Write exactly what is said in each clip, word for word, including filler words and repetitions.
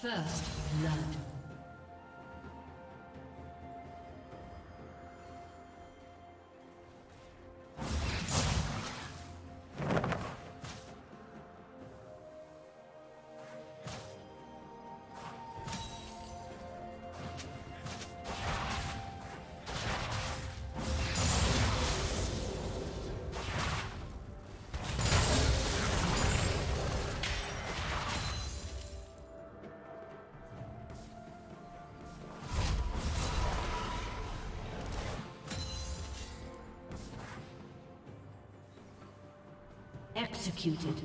First blood. Executed.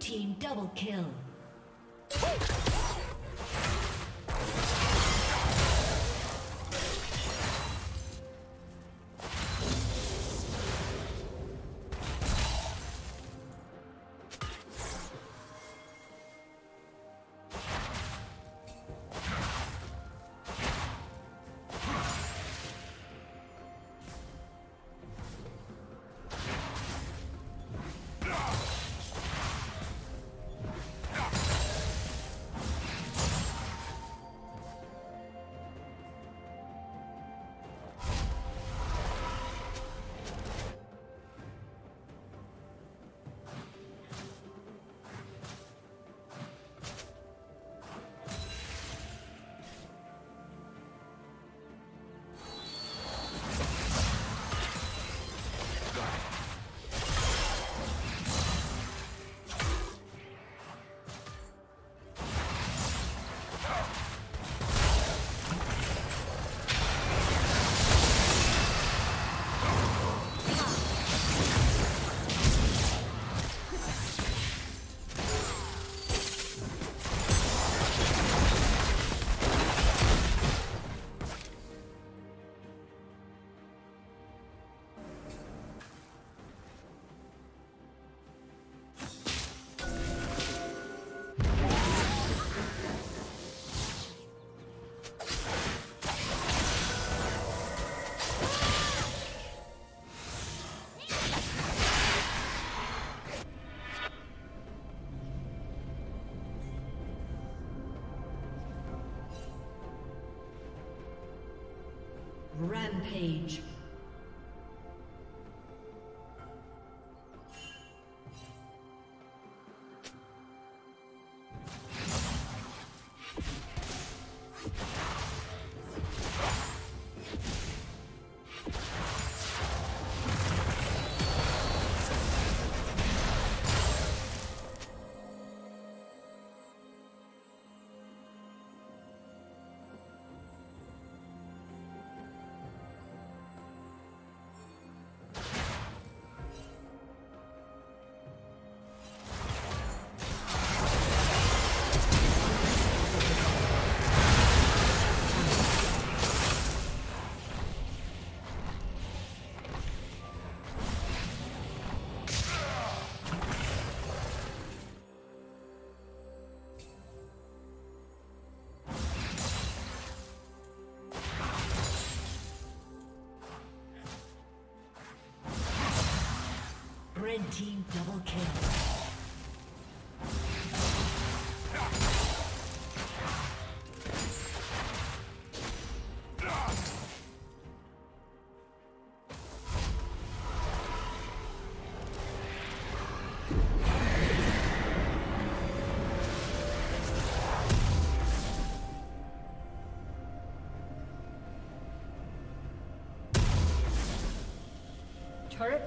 Team double kill. Rampage. Red team double kill. Turret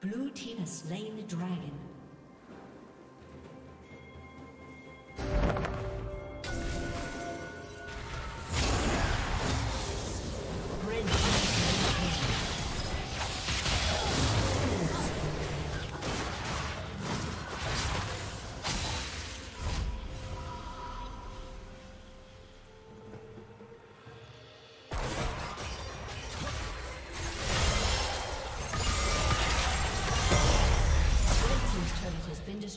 Blue team has slain the dragon.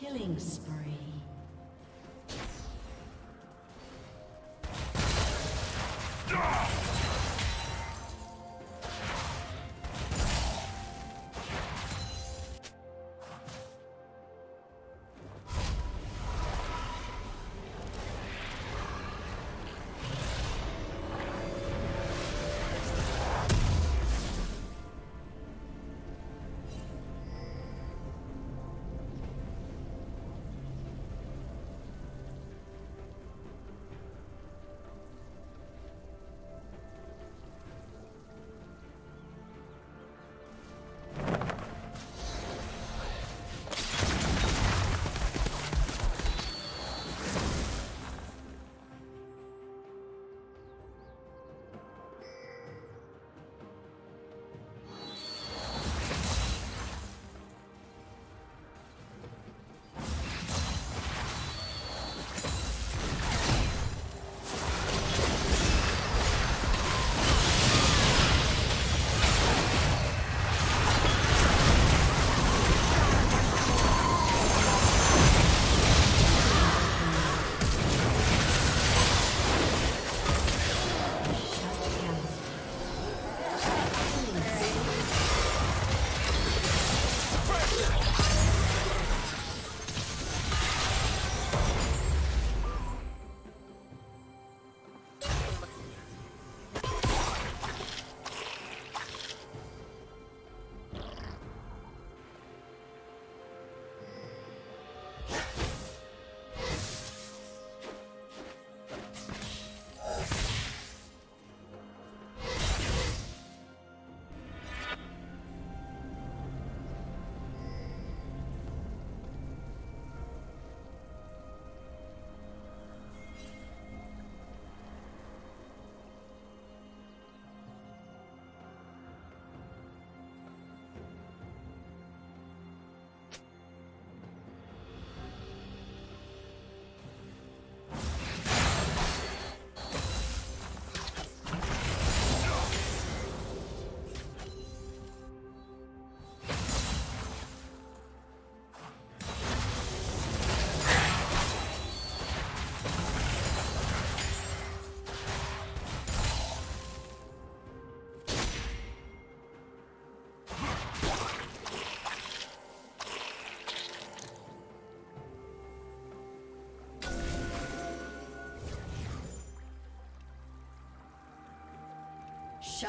Killing spree.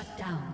Shut down.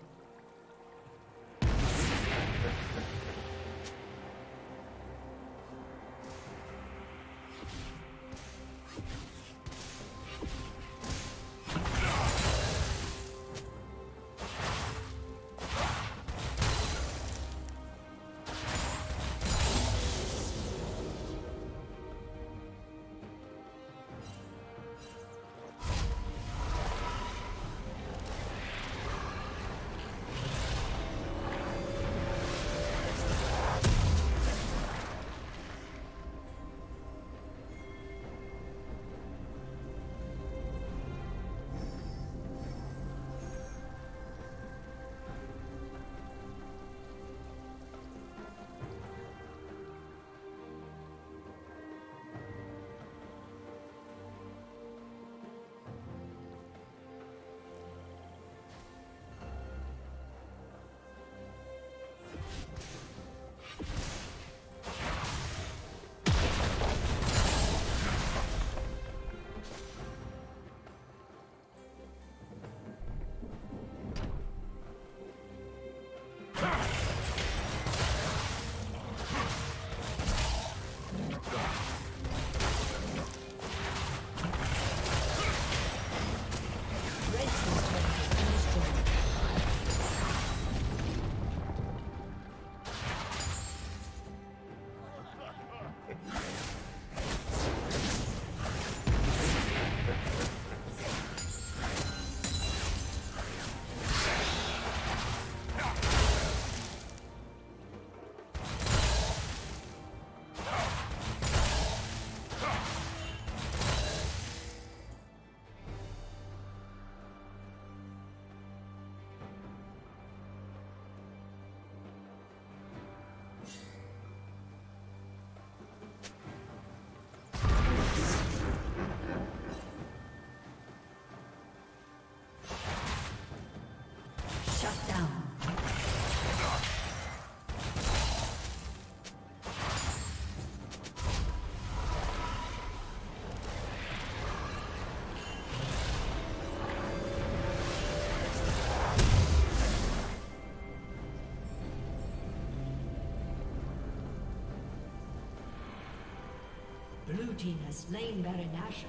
Blue team has slain Baron Nashor.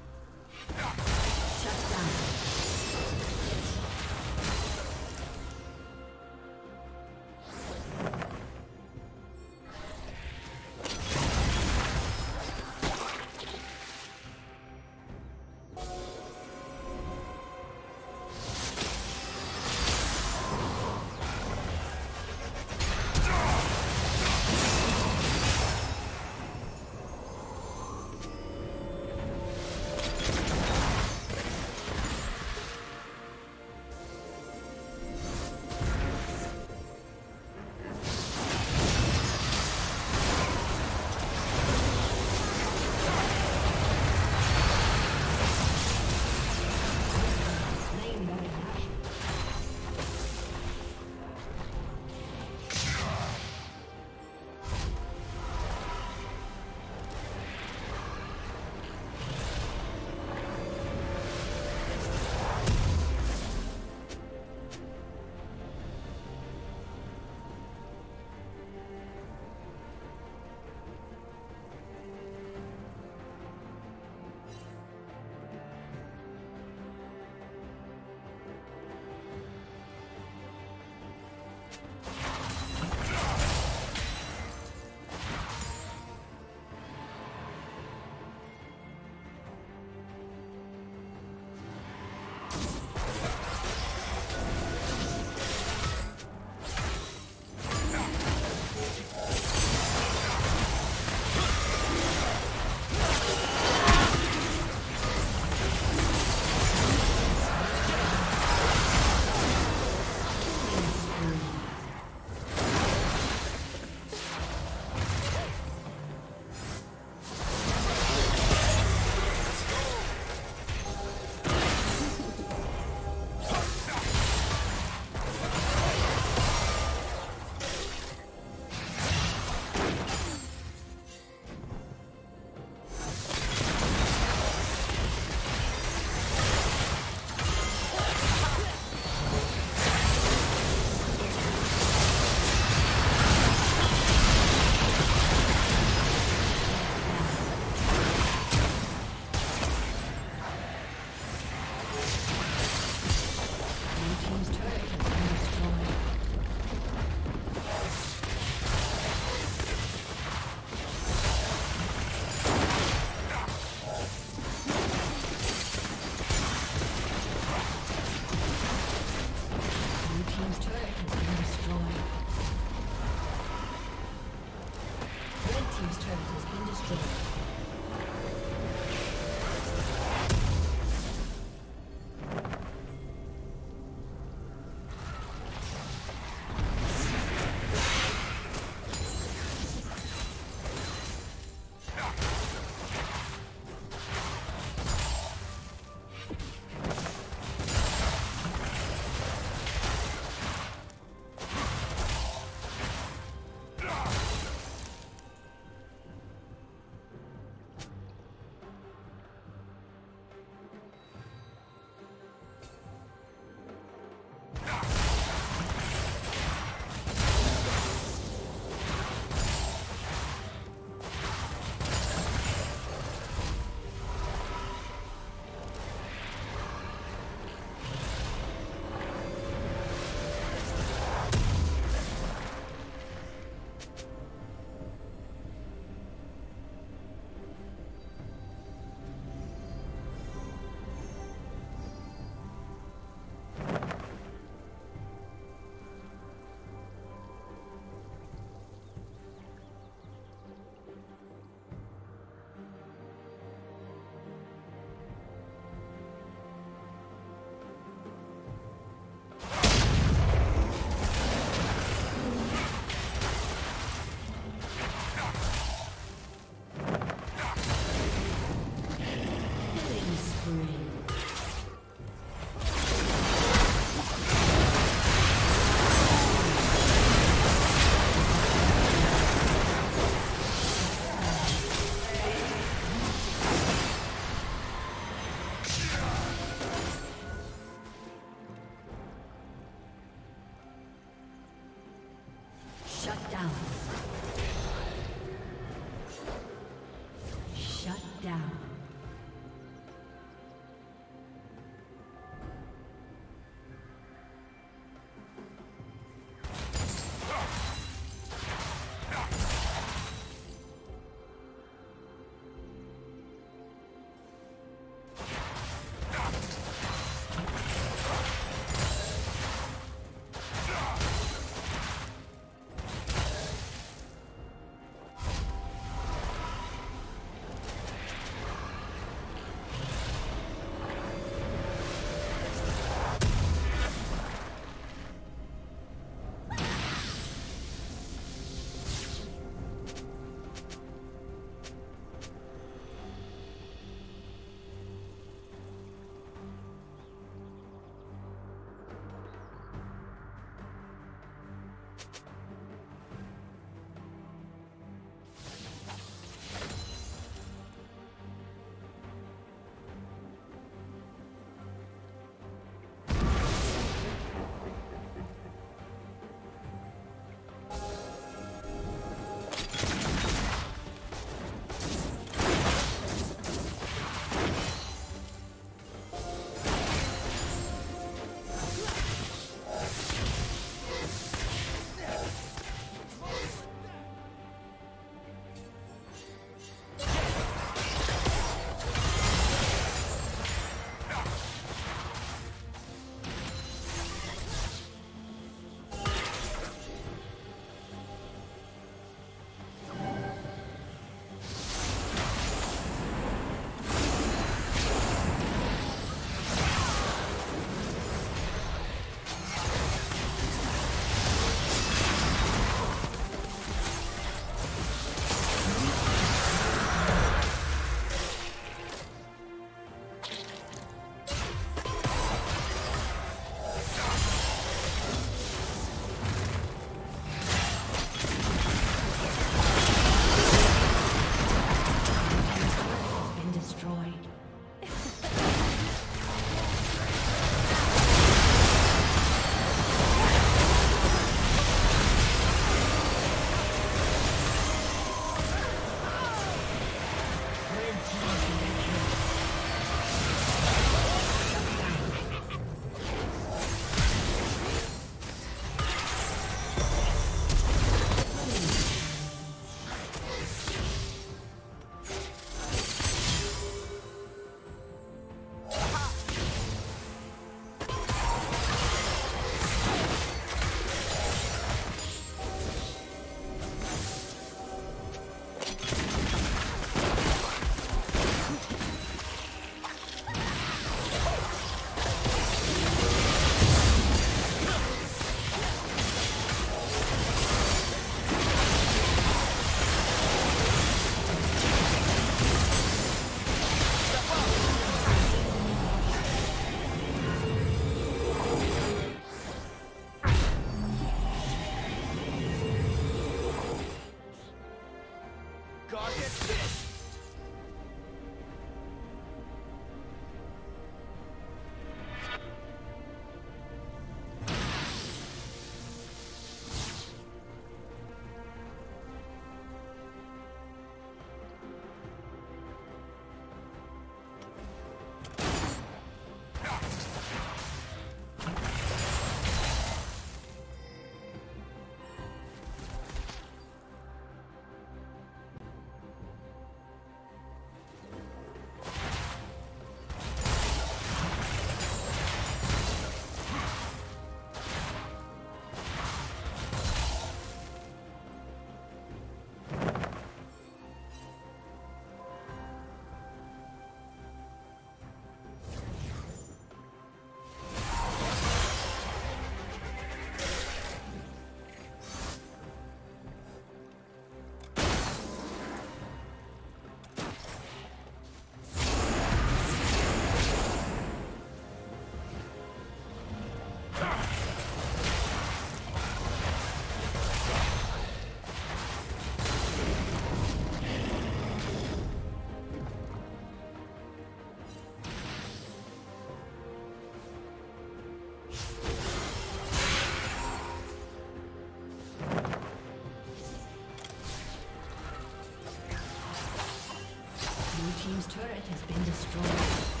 turret has been destroyed.